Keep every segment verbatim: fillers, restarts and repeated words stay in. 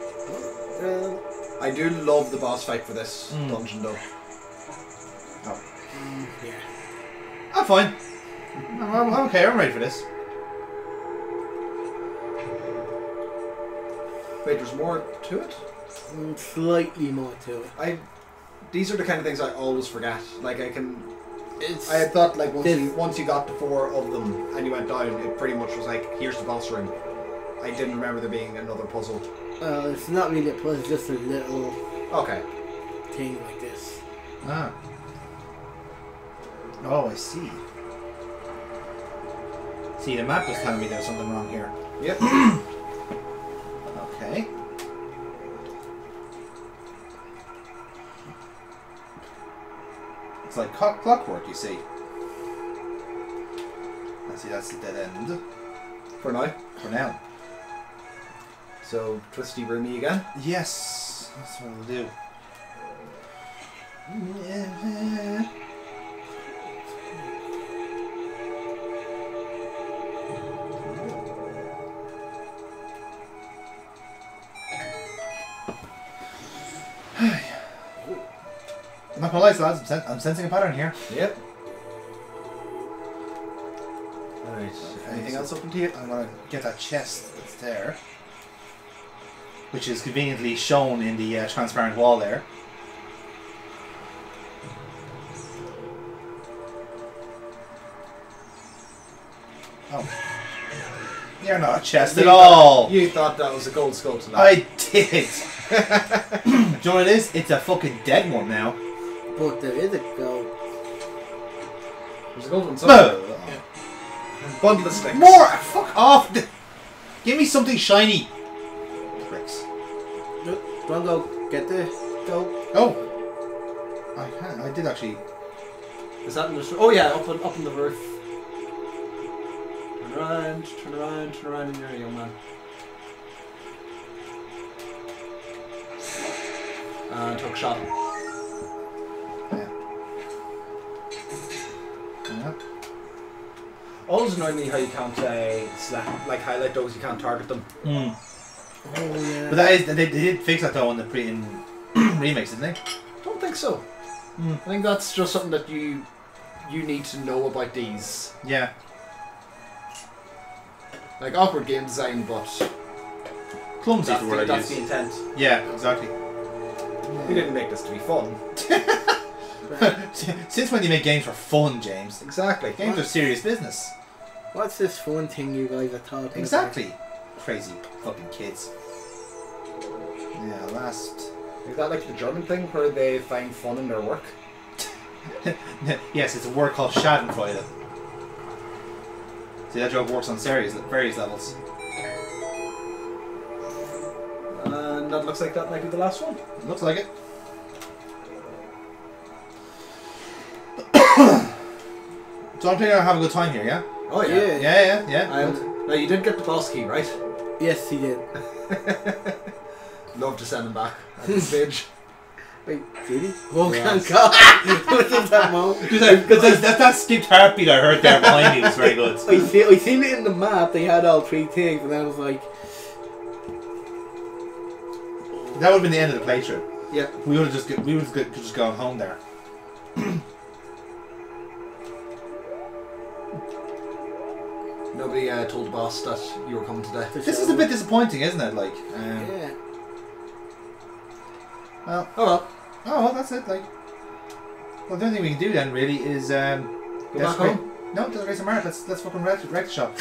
Um, I do love the boss fight for this mm. dungeon, though. Oh. Mm, yeah. I'm fine. I'm, I'm okay. I'm ready for this. Wait, there's more to it? Mm, slightly more to it. I. These are the kind of things I always forget. Like I can. It's I thought like once you, once you got to four of them and you went down, it pretty much was like, here's the boss ring. I didn't remember there being another puzzle. Uh, it's not really a puzzle, it's just a little okay thing like this. Ah. Oh, I see. See, the map was telling me there's something wrong here. Yep. Okay. It's like clockwork, you see. I see that's the dead end. For now. For now. So, twisty roomy again? Yes. That's what we'll do. I'm not gonna lie, lads, I'm, sen I'm sensing a pattern here. Yep. Alright, okay, anything so else open to you? I'm gonna get that chest that's there. Which is conveniently shown in the uh, transparent wall there. Oh. You're not a chest you at thought, all! You thought that was a gold skull tonight. I did! Do you know what it is? It's a fucking dead one now. But there is a gold. There's a gold one somewhere. No. Yeah. Bundle of sticks. More! Fuck off! Give me something shiny! Don't go get the gold. Oh! I can. I did actually. Is that in the... Oh yeah, up on, up on the roof. Turn around, turn around, turn around in your young man. And took a shot. Yeah. Yeah. Always annoyed me how you can't uh, slap, like highlight those, you can't target them. Mm. Oh, yeah. But that is, they, they did fix that though in the pre in remix, didn't they? I don't think so. Mm. I think that's just something that you you need to know about these. Yeah. Like awkward game design, but clumsy is the word I use. That's the intent. Yeah, exactly. We didn't make this to be fun. Since when do you make games for fun, James? Exactly. Games what? Are serious business. What's this fun thing you guys are talking about? Exactly. Crazy fucking kids. Yeah, last... Is that like the German thing where they find fun in their work? Yes, it's a word called Schadenfreude. See, that joke works on series, various levels. And that looks like that might be the last one. It looks like it. So I'm planning on having a good time here, yeah? Oh yeah. Yeah, yeah, yeah. yeah. And, now you did get the boss key, right? Yes, he did. Love to send him back at this stage. Wait, did he? Oh, yes. Thank God! What is that moment? Like, that, that, that skipped heartbeat I heard there behind me was very good. I, see, I seen it in the map, they had all three things, and I was like... That would have been the end of the playthrough. Yeah. We would have just, we would have just gone home there. Nobody uh, told the boss that you were coming today. This is a bit disappointing, isn't it? Like, um, yeah. Well, oh well. Oh well, that's it. Like, well, the only thing we can do then really is um, go back home. No, to the race of merit. Let's let's fucking wreck the shop.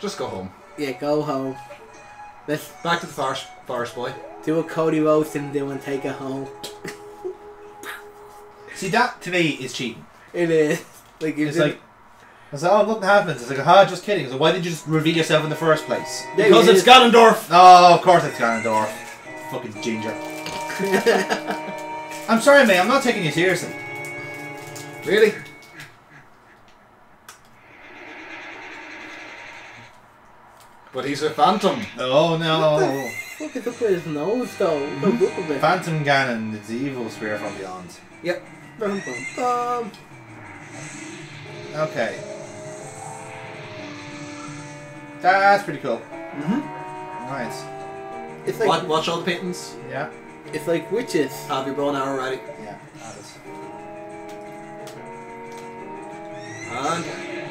Just go home. Yeah, go home. Let's back to the forest, forest boy. Do a Cody roast and do and take it home. See, that to me is cheating. It is. Like, it's like, I was like, oh, nothing happens. It's like, ah, just kidding. So why did you just reveal yourself in the first place? Yeah, because it's Ganondorf. Oh, of course it's Ganondorf. Fucking ginger. I'm sorry, mate. I'm not taking you seriously. Really? But he's a phantom. Oh no! Look at the his nose, though. Mm-hmm. Phantom Ganon, it's the evil spear from beyond. Yep. Bum, bum, bum. Okay. That's pretty cool. Mm-hmm. Nice. It's like watch, watch all the paintings. Yeah. It's like witches. Have your bow and arrow ready. Yeah. And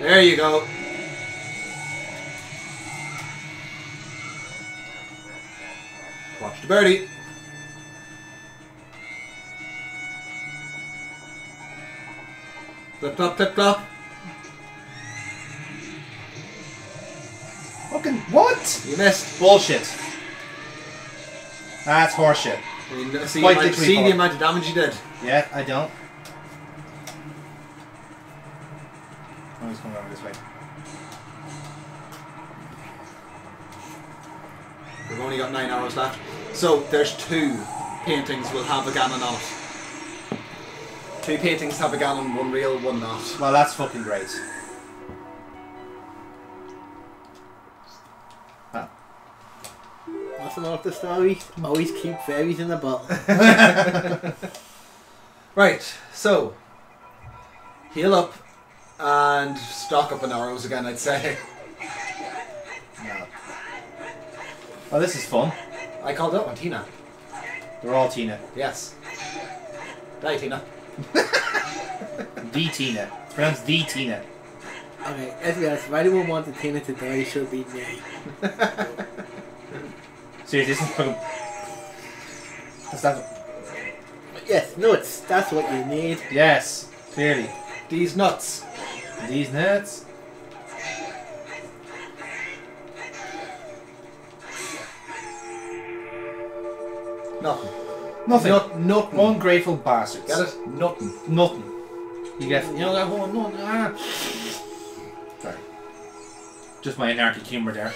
there you go. Watch the birdie. Flip flop, flip flop. Fucking what? You missed. Bullshit. That's horseshit. I mean, see, you might, see the amount of damage you did. Yeah, I don't. I'm just going over this way. We've only got nine arrows left. So there's two paintings will have a Ganon on it. Two paintings have a Ganon, one real, one not. Well, that's fucking great. Of the story, always keep fairies in the bottle. Right, so heal up and stock up on arrows again, I'd say. No. Oh, this is fun. I called that one Tina. They're all Tina. Yes. Die Tina. The Tina. It's pronounced the Tina. Okay, let's be honest, if anyone wants a Tina to die, it should be me. Seriously, this is fucking... That's that... Yes, nuts. That's what you need. Yes, clearly. These nuts. These nuts. Nothing. Nothing. Not, not mm. Ungrateful bastards. Get it? Nothing. Nothing. You get... You know that one? No, ah. Sorry. Just my anarchic humour there.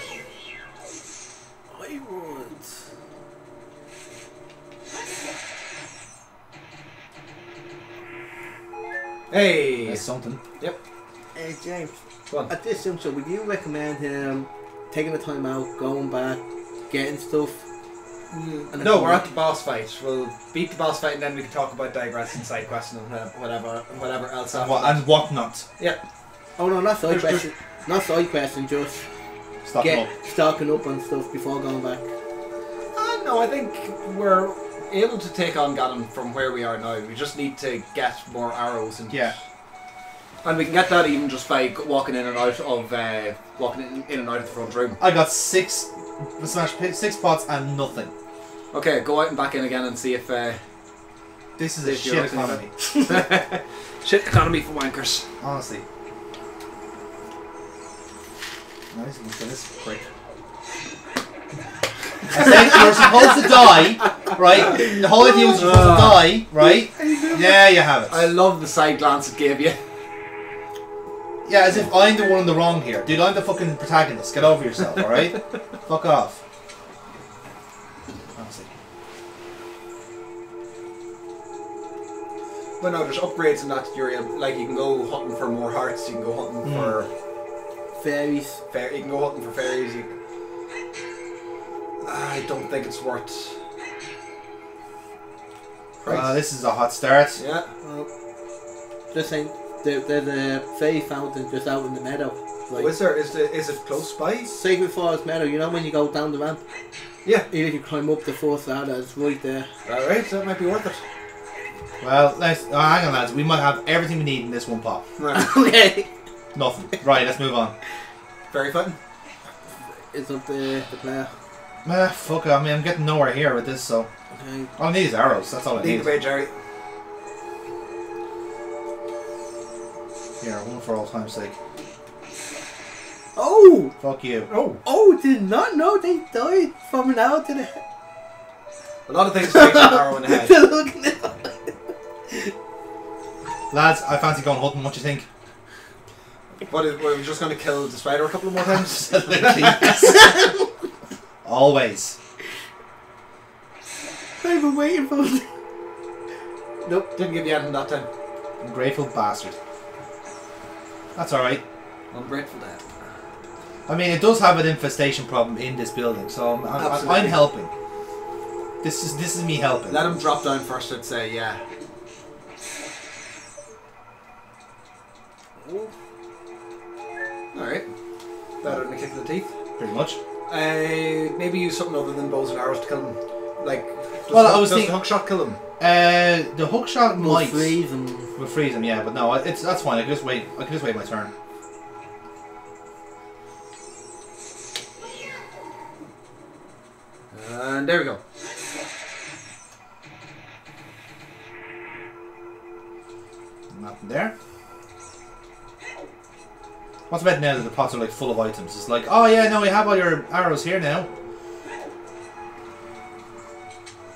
Hey! That's something. Yep. Hey James, at this juncture, would you recommend him taking the time out, going back, getting stuff? Mm. No, we're at the boss fight. We'll beat the boss fight and then we can talk about digressing, side quests and whatever, whatever else. And, what, and whatnot. Yep. Oh no, not side question. Not side question, just stocking up. Stocking up on stuff before going back. Uh, no, I think we're able to take on Ganon from where we are now. We just need to get more arrows and yeah, and we can get that even just by walking in and out of uh, walking in, in and out of the front room. I got six smash six pots and nothing. Okay, go out and back in again and see if uh, this is a shit economy. Shit economy for wankers, honestly. Nice, look at this break. You're supposed to die, right? The whole idea was supposed to die, right? Yeah, you have it. I love the side glance it gave you. Yeah, as if I'm the one in the wrong here. Dude, I'm the fucking protagonist. Get over yourself, alright? Fuck off. Honestly. But no, there's upgrades in that area. Like, you can go hunting for more hearts, you can go hunting mm. for... Fairies. Fair, you can go hunting for fairies. You can... I don't think it's worth. Uh, this is a hot start. Yeah. Well, just saying, there's a fairy fountain just out in the meadow. Like, oh, is there? Is the? Is it close by? Sacred Forest Meadow. You know when you go down the ramp. Yeah. Even if you climb up the fourth ladder, it's right there. All right, so that might be worth it. Well, let's. Oh, hang on, lads. We might have everything we need in this one pot. Right. Okay. Nothing. Right. Let's move on. Fairy fountain. It's up there. The player. Ah, fuck, I mean, I'm getting nowhere here with this, so... Okay. All I need is arrows, that's all I need. Lead the way, Jerry. Here, one for all time's sake. Oh! Fuck you. Oh! Oh, did not know they died from an arrow to the head. A lot of things take an arrow in the head. Lads, I fancy going hunting, what do you think? What, is, we're just going to kill the spider a couple of more times? Absolutely. Always. I've been waiting for it. Nope, didn't give you anything that time. Ungrateful bastard. That's alright. Ungrateful dad. I mean, it does have an infestation problem in this building, so I'm, I'm, I'm helping. This is this is me helping. Let him drop down first, I'd say, yeah. Alright. Better than a kick in the teeth. Pretty much. Uh, maybe use something other than bows and arrows to kill him. Like, does, well, hook, I was does thinking, the hook shot kill him? Uh, the hook shot we'll might freeze him. We'll freeze him, yeah. But no, it's that's fine. I can just wait. I can just wait my turn. And there we go. Nothing there. What's about now that the pots are like full of items? It's like, oh yeah, no, we have all your arrows here now.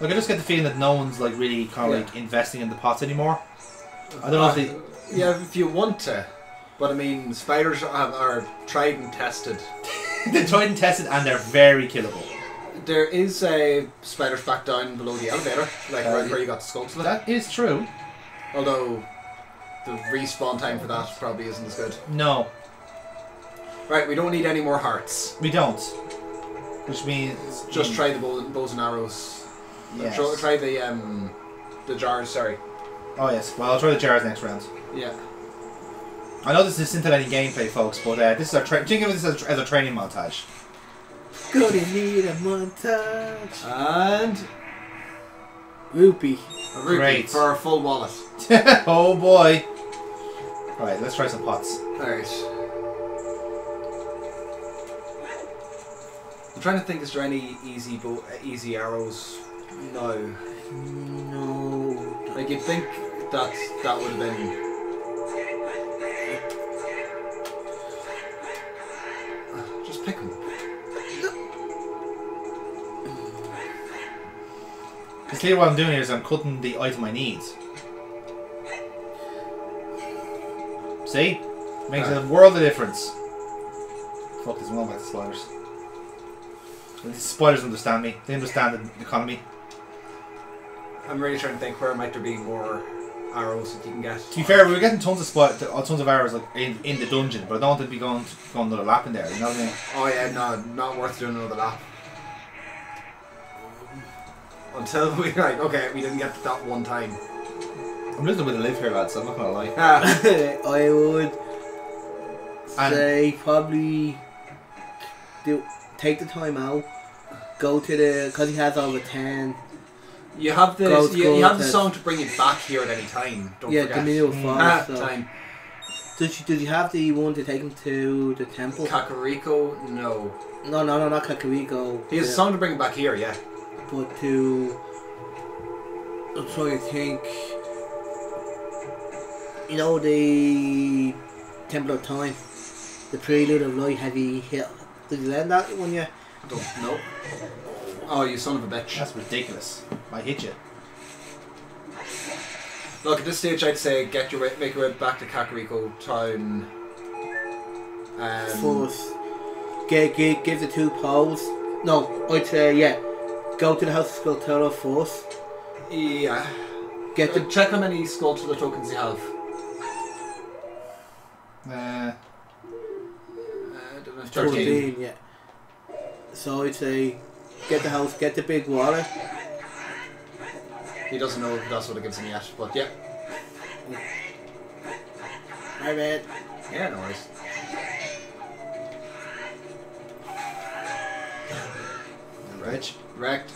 Like, I just get the feeling that no one's like really kind of yeah. like investing in the pots anymore. I don't uh, know if they. Yeah, if you want to, but I mean, spiders are, are tried and tested. They're tried and tested, and they're very killable. There is a spider's back down below the elevator, like uh, right where you got the Skulltula. That is true. Although the respawn time for that probably isn't as good. No. Right, we don't need any more hearts. We don't. Which means... Just try the bow, bows and arrows. Yes. Try, try the um, the jars, sorry. Oh yes, well I'll try the jars next round. Yeah. I know this isn't any gameplay, folks, but uh, this is our tra think of this as, as a training montage. Gonna need a montage. And... Rupee. A rupee. Great. For our full wallet. Oh boy. Right, let's try some pots. Alright. I'm trying to think, is there any easy bo easy arrows? No. No. Like, you'd think that that would have been... Just pick them. Because clearly what I'm doing here is I'm cutting the item I need. See? Makes uh. a world of difference. Fuck, there's one about the sliders. The spiders understand me. They understand the economy. I'm really trying to think, where might there be more arrows that you can get? To be fair, we were getting tons of spot, tons of arrows like in, in the dungeon, but I don't want to be going to go another lap in there. You know what I mean? Oh yeah, no, not worth doing another lap. Until we like, okay, we didn't get to that one time. I'm losing a bit of live here, lads. So I'm not gonna lie. I would and say probably do. Take the time out. Go to the, cause he has over ten. You have the gold, you, gold, you have the song to bring it back here at any time. Don't yeah, forget. Yeah, the middle mm. five, so. time. Did you did you have the one to take him to the temple? Kakariko, no. No, no, no, not Kakariko. He has yeah. a song to bring him back here, yeah. But to, I'm trying to think. You know the Temple of Time, the Prelude of Light. Have you hit? Did you learn that when you... I don't know. Oh, you son of a bitch. That's ridiculous. I hit you. Look, at this stage I'd say get your way, make your way back to Kakariko Town. Um, Force. Give, give, give the two poles. No, I'd say, yeah. Go to the House of Skulltula first. Yeah. Get the... Check how many Skulltula tokens you have. Uh... thirteen. thirteen, yeah. So I'd say get the house, get the big wallet. He doesn't know if that's what it gives him yet, but yeah. My bad. Yeah, no worries. Wretch. Wrecked.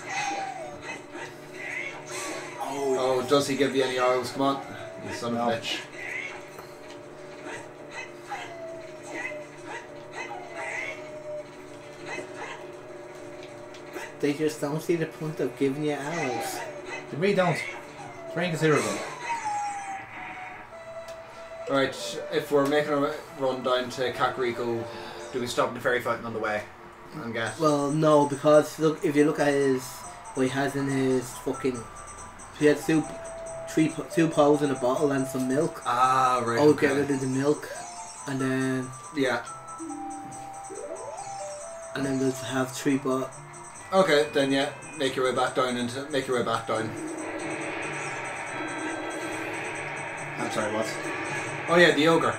Oh. Oh, does he give you any arrows? Come on. You son no. of a bitch. They just don't see the point of giving you arrows. They really don't. It's very inconsiderable. Alright, if we're making a run down to Kakariko, do we stop at the fairy fountain on the way? I guess. Well, no, because look, if you look at his, what he has in his fucking... He had two, three, two poles in a bottle and some milk. Ah, right. Oh, okay. Get rid of the milk. And then... Yeah. And then we'll have three bottles. Okay, then yeah, make your way back down into make your way back down. I'm sorry, what? Oh yeah, the ogre.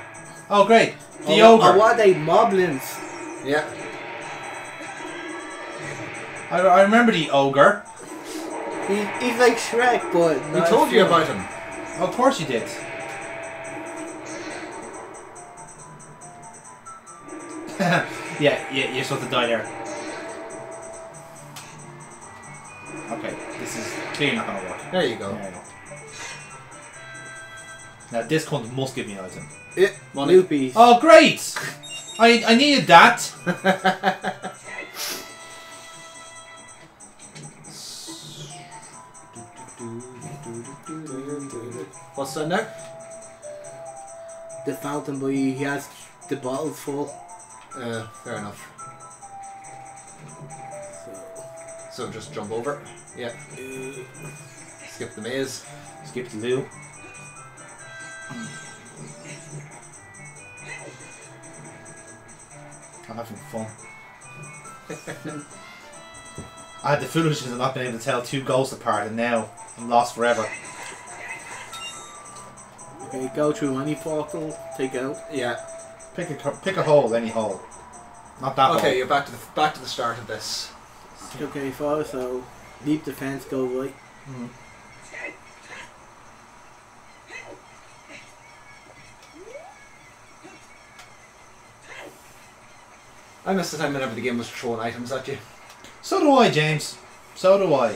Oh great, the oh, ogre. Oh, what are they, moblins? Yeah. I, I remember the ogre. He, he's like Shrek, but we no, told you about him. Of course you did. Yeah, yeah, you're supposed to die there. Okay, this is clearly not going to work. There you go. There you go. Now this cunt must give me an item. Yeah, money. Loopies. Oh great! I I needed that. What's that now? The fountain boy. He has the bottles full. Uh, fair enough. So just jump over. Yeah. Skip the maze. Skip the loo. I'm having fun. I had the foolishness of not being able to tell two goals apart, and now I'm lost forever. Okay, go through any portal, take out. Yeah. Pick a pick a hole, any hole. Not that. Okay, hole. You're back to the back to the start of this. Okay, follow. So leap the fence, go right. Mm. I miss the time whenever the game was throwing items at you. So do I, James. So do I.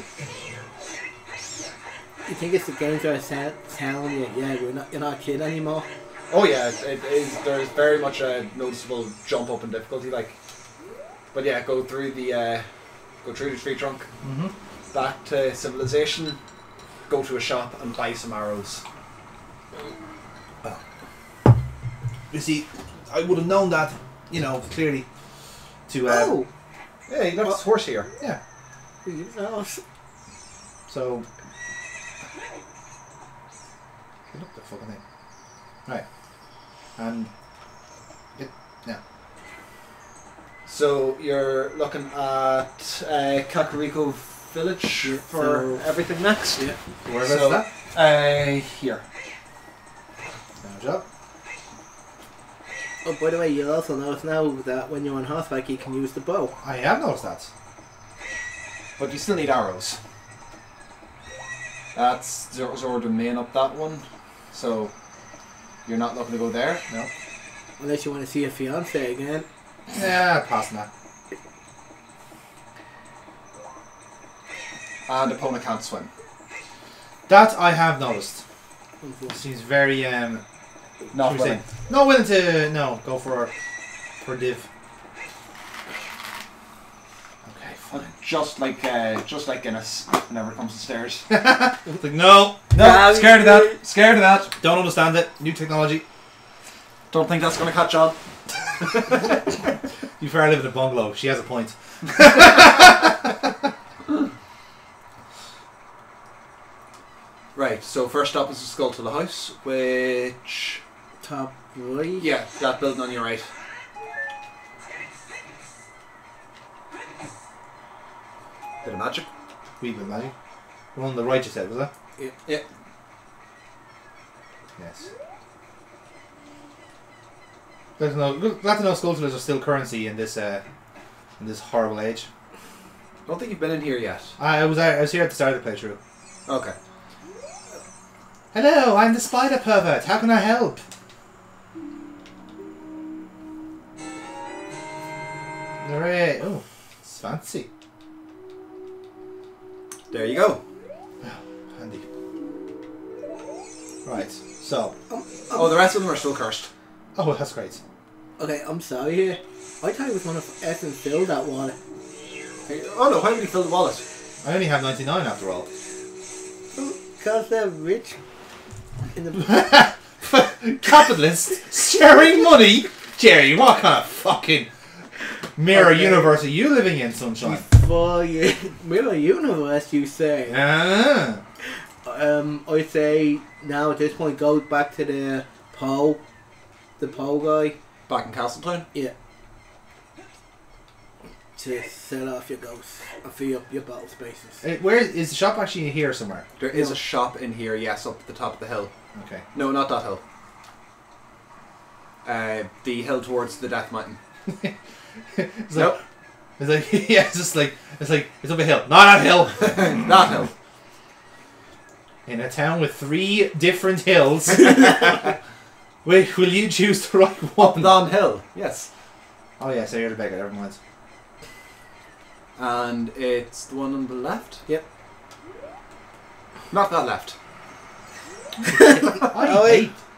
You think it's the games that are telling you, yeah, we're not, you're not a kid anymore? Oh yeah, it is. There's very much a noticeable jump up in difficulty, like. But yeah, go through the, uh, go through the tree trunk, mm-hmm. back to civilization, go to a shop and buy some arrows. Oh. You see, I would have known that, you know, clearly. To, uh, oh! Yeah, he left his horse here. Yeah. So... Get up the fucking thing. Right. And... Get... Yeah. So, you're looking at uh, Kakariko Village for so, everything next? Yeah. Where is so, that? Uh, here. Good job. Oh, by the way, you'll also notice now that when you're on horseback, you can use the bow. I have noticed that. But you still need arrows. That's Zordomain up that one. So, you're not looking to go there? No. Unless you want to see your fiancé again. Yeah, pass that. And opponent can't swim. That I have noticed. She's very, um... Not willing. Not willing to no go for for div. Okay, fine. Just like uh, just like Guinness never comes to stairs. It's like no, no, scared of that, scared of that. Don't understand it. New technology. Don't think that's gonna catch on. You fair live in a bungalow. She has a point. Right. So first up is the Skulltula house, which. Top right? Yeah, that building on your right. Bit of magic. Wee bit of magic. The one on the right you said, was that? Yeah. Yeah. Yes. Glad to know, glad to know Skulltulas are still currency in this uh, in this horrible age. I don't think you've been in here yet. I was I was here at the start of the playthrough. Okay. Hello, I'm the spider pervert. How can I help? Hooray. Oh, it's fancy. There you go. Oh, handy. Right, so. Um, um, oh, the rest of them are still cursed. Oh, that's great. Okay, I'm sorry here. I thought you was going to effing fill that wallet. Oh no, why would you fill the wallet? I only have ninety-nine after all. Because they're rich. In the capitalists sharing money, Jerry. What kind of fucking mirror okay. universe are you living in, sunshine? For you, mirror universe, you say? Ah. Um, I say now at this point, go back to the pole, the pole guy. Back in Castle Town. Yeah. To sell off your ghosts and fill up your battle spaces. It, where is the shop actually in here somewhere? There is no. a shop in here, yes, up at the top of the hill. Okay. No, not that hill. Uh, the hill towards the Death Mountain. It's nope. Like, it's like yeah, it's just like it's like it's up a hill. Not that hill. Not hill. In a town with three different hills. Wait, will you choose the right one? Non hill, yes. Oh yeah, Sarah the Beggar, never mind. And it's the one on the left? Yep. Not that left. I hate